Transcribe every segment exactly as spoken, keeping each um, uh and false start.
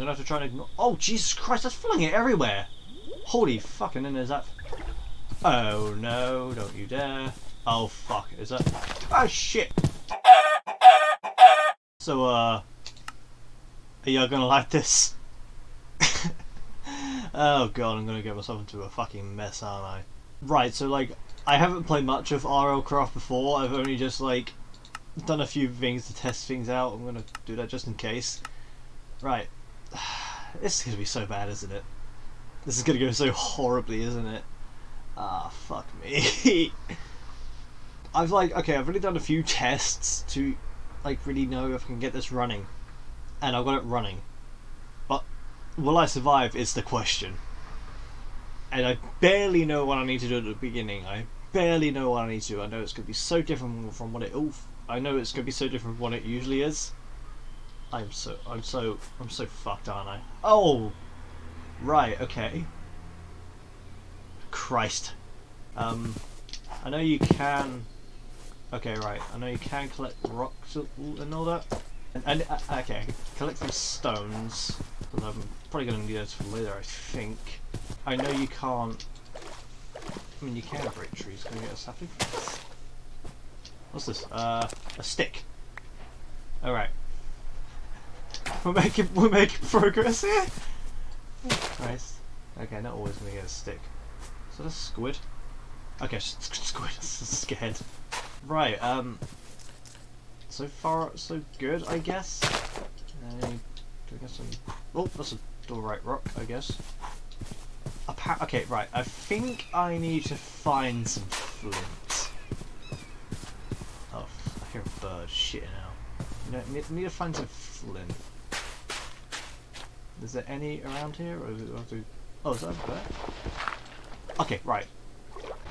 gonna have to try and ignore. Oh, Jesus Christ, that's flung it everywhere! Holy fuck, and then there's that. Oh no, don't you dare. Oh fuck, is that. Oh shit! So, uh. Are y'all gonna like this? Oh god, I'm gonna get myself into a fucking mess, aren't I? Right, so like, I haven't played much of RLCraft before, I've only just like done a few things to test things out. I'm gonna do that just in case. Right. This is gonna be so bad, isn't it? This is gonna go so horribly, isn't it? Ah, fuck me. I've like, okay, I've really done a few tests to like really know if I can get this running. And I've got it running. But will I survive is the question. And I barely know what I need to do at the beginning. I barely know what I need to do. I know it's gonna be so different from what it oof. I know it's gonna be so different from what it usually is. I'm so I'm so I'm so fucked, aren't I? Oh right, okay. Christ. Um I know you can Okay, right, I know you can collect rocks and all that. And, and uh, okay, collect some stones. I'm probably gonna need those for later, I think. I know you can't. I mean, you can break trees. Can we get a sapling? What's this? Uh, a stick. All right. We're making we're making progress here. Oh, Christ. Okay, not always gonna get a stick. Is that a squid? Okay, squid. Scared. Right. Um. So far, so good, I guess. Uh, do we get some? Oh, that's a alright rock, I guess. Appa okay, right. I think I need to find some flint. Oh, I hear a bird shitting out. You know, need, need to find some flint. Is there any around here, or is it? Have to, oh, is that over there? Okay, right.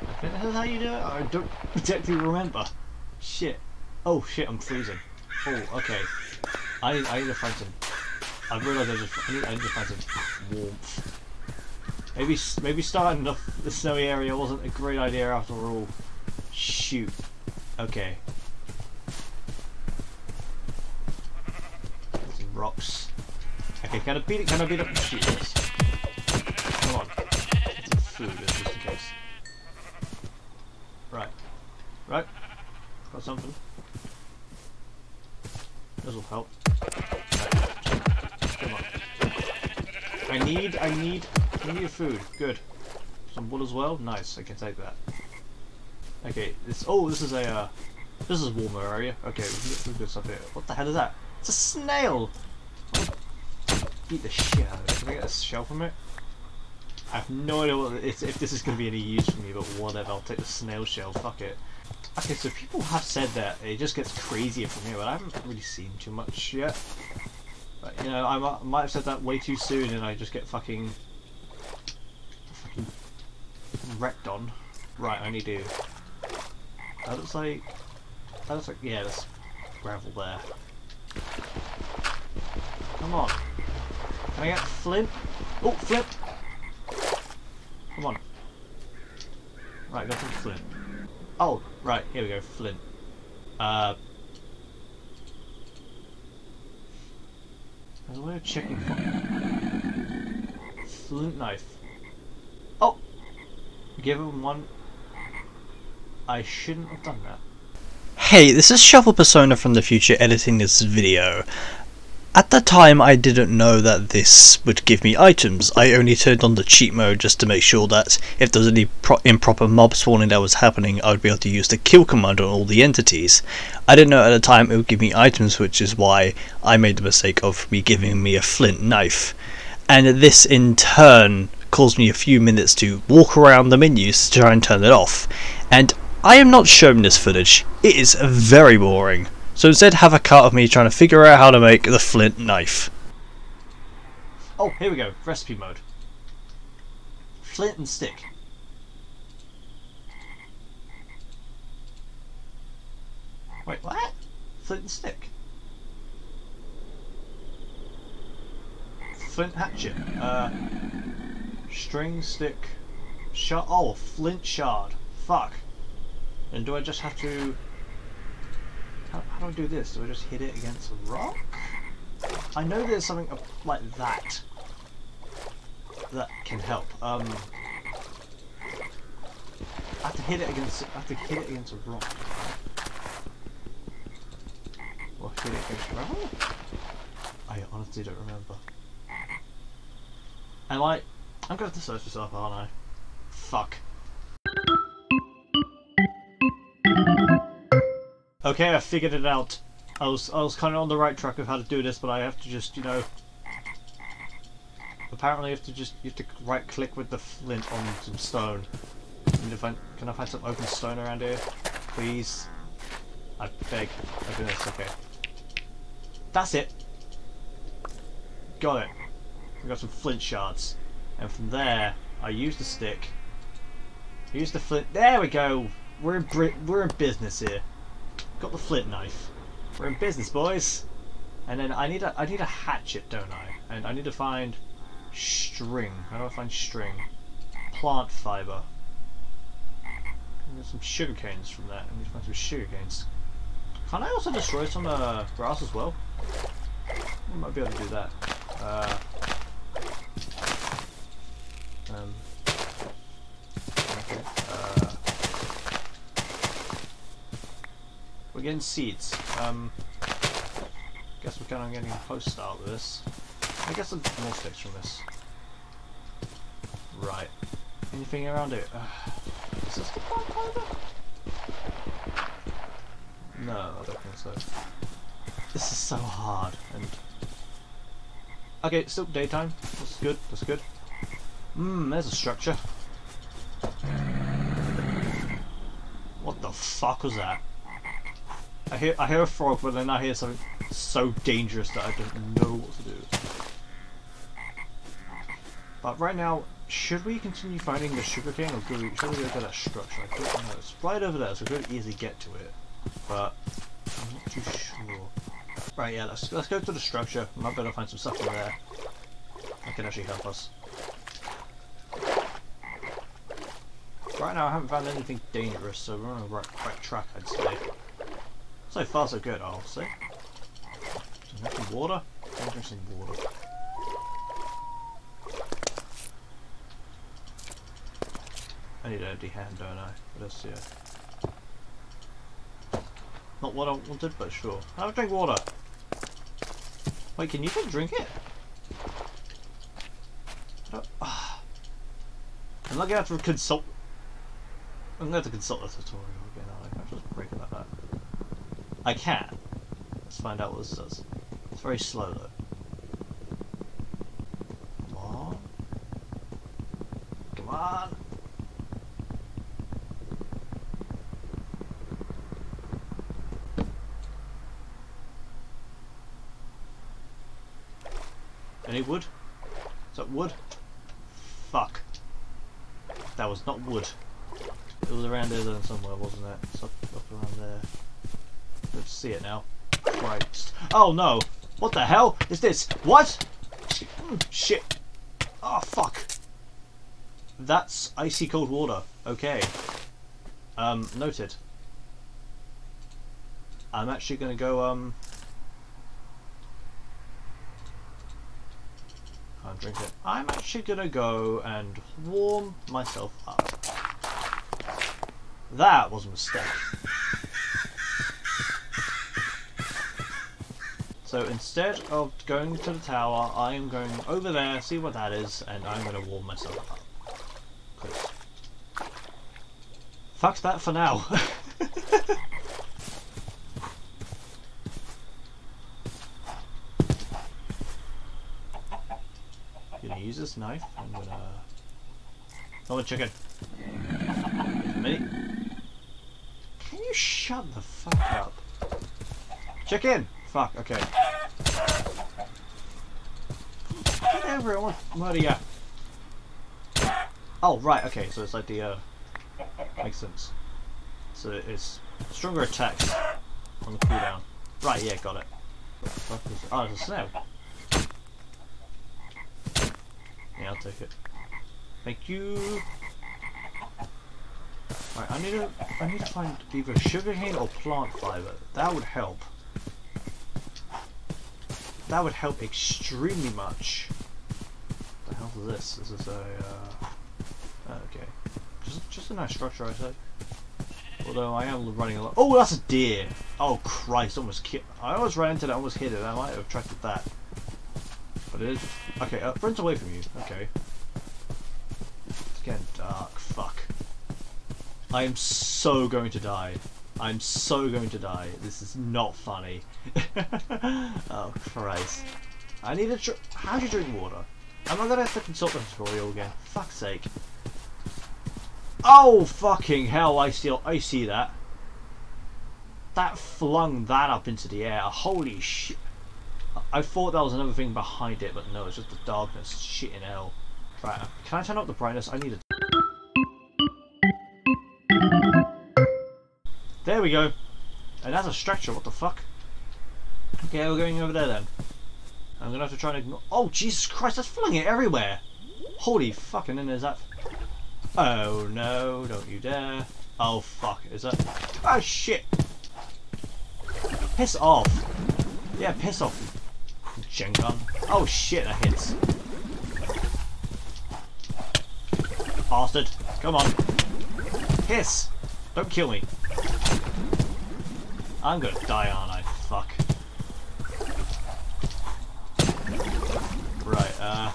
I think that's how you do it. I don't exactly remember. Shit. Oh shit, I'm freezing. Oh, okay. I need, I need to find some. I realised I just I need, I need to find some warmth. Maybe maybe starting off the snowy area wasn't a great idea after all. Shoot. Okay. Some rocks. Okay, can I beat it? Can I beat up the shields? Come on. Some food just in case. Right. Right. Got something. This will help. Come on. I need, I need, I need food. Good. Some wood as well. Nice. I can take that. Okay. This. Oh, this is a. Uh, this is a warmer area. Okay. We've got stuff here. What the hell is that? It's a snail. Eat the shit out of it. Can I get a shell from it? I have no idea what it's, if this is going to be any use for me, but whatever. I'll take the snail shell. Fuck it. Okay, so people have said that it just gets crazier from here, but I haven't really seen too much yet. But, you know, I might have said that way too soon, and I just get fucking fucking wrecked on. Right, I need to. That looks like that looks like yeah, that's gravel there. Come on, can I get flint? Oh, flint! Come on. Right, got some flint. Oh, right, here we go, flint. Uh, there's a way of checking for it. Flint knife. Oh! Give him one. I shouldn't have done that. Hey, this is ShovelPersona from the future editing this video. At the time I didn't know that this would give me items. I only turned on the cheat mode just to make sure that if there was any pro improper mob spawning that was happening, I would be able to use the kill command on all the entities. I didn't know at the time it would give me items, which is why I made the mistake of me giving me a flint knife. And this in turn caused me a few minutes to walk around the menus to try and turn it off. And I am not shown this footage. It is very boring. So instead have a cut of me trying to figure out how to make the flint knife. Oh, here we go, recipe mode. Flint and stick. Wait, what? Flint and stick. Flint hatchet. Uh, string, stick, shard. Oh, flint shard. Fuck. And do I just have to... How do I do this? Do I just hit it against a rock? I know there's something like that that can help. Um, I have to hit it against. I have to hit it against a rock. Or hit it against gravel? I honestly don't remember. And like, I'm gonna have to search this up, aren't I? Fuck. Okay, I figured it out. I was I was kind of on the right track of how to do this, but I have to just, you know. Apparently, you have to just you have to right click with the flint on some stone. And if I can I find some open stone around here, please. I beg. I do this. Okay. That's it. Got it. We got some flint shards, and from there, I use the stick. Use the flint. There we go. We're in bri we're in business here. Got the flint knife. We're in business, boys. And then I need a I need a hatchet, don't I? And I need to find string. How do I find string? Plant fiber. I need some sugar canes from that. I need to find some sugar canes. Can I also destroy some uh, grass as well? I might be able to do that. Uh, um. Okay. Uh. We're getting seeds. Um, guess we're kind of getting a post start with this. I guess I'll get more sticks from this. Right. Anything around it? Uh, is this the plant fiber? No, I don't think so. This is so hard. And okay, it's still daytime. That's good. That's good. Mmm, there's a structure. What the fuck was that? I hear, I hear a frog, but then I hear something so dangerous that I don't know what to do. But right now, should we continue finding the sugarcane, or should we go to that structure? I don't know. It's right over there, so we could easily get to it. But I'm not too sure. Right, yeah, let's let's go to the structure. I might be able to find some stuff in there that can actually help us. Right now, I haven't found anything dangerous, so we're on the right, right track, I'd say. So far so good, I'll say. Some water? I'm drinking some water. I need an empty hand, don't I? Let's see. Yeah. Not what I wanted, but sure. I'll drink water. Wait, can you just drink it? I don't, uh, I'm not gonna have to consult. I'm gonna have to consult the tutorial again. I can't just break it like that. I can. Let's find out what this does. It's very slow though. Come on. Come on. Any wood? Is that wood? Fuck. That was not wood. It was around there somewhere, wasn't it? It's up, up around there. Let's see it now. Right. Oh no! What the hell is this? What? Mm, shit. Oh fuck. That's icy cold water. Okay. Um, noted. I'm actually gonna go, um... can't drink it. I'm actually gonna go and warm myself up. That was a mistake. So instead of going to the tower, I am going over there, see what that is, and I'm going to warm myself up. Cool. Fuck that for now. I'm going to use this knife. I'm going to... Oh, a chicken. Me. Can you shut the fuck up? Chicken! Fuck, okay. Get everyone. Where do you? Oh, right, okay, so it's like the, uh, makes sense. So it's stronger attacks on the cooldown. Right, yeah, got it. What the fuck is it? Oh, it's a snail. Yeah, I'll take it. Thank you. Right, I need to, I need to find either sugarcane or plant fiber. That would help. That would help extremely much. What the hell is this? This is a... Uh, okay. Just, just a nice structure, I said. Although I am running a lot. Oh, that's a deer! Oh, Christ, almost ki I almost ran into that, almost hit it. I might have attracted that. But it is. Okay, uh, runs away from you. Okay. It's getting dark. Fuck. I am so going to die. I'm so going to die. This is not funny. Oh, Christ. I need a tr- How do you drink water? Am I gonna have to consult the tutorial again? Fuck's sake. Oh, fucking hell, I still I see that. That flung that up into the air. Holy shit. I thought that was another thing behind it, but no, it's just the darkness. Shit in hell. Right, can I turn up the brightness? I need a... There we go. And that's a structure, what the fuck? Okay, we're going over there then. I'm gonna have to try and ignore... Oh, Jesus Christ, that's flung it everywhere. Holy fuck, and then there's that... Oh no, don't you dare. Oh fuck, is that... Oh shit! Piss off. Yeah, piss off. Gen gun. Oh shit, that hits. Bastard, come on. Piss! Don't kill me. I'm gonna die, aren't I? Fuck. Right, uh...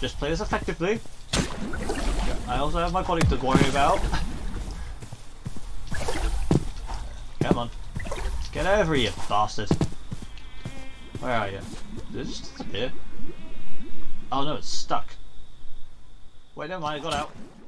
just play this effectively. I also have my colleague to worry about. Come on. Get over here, bastard. Where are you? Did it just disappear? Oh no, it's stuck. Wait, never mind, I got out.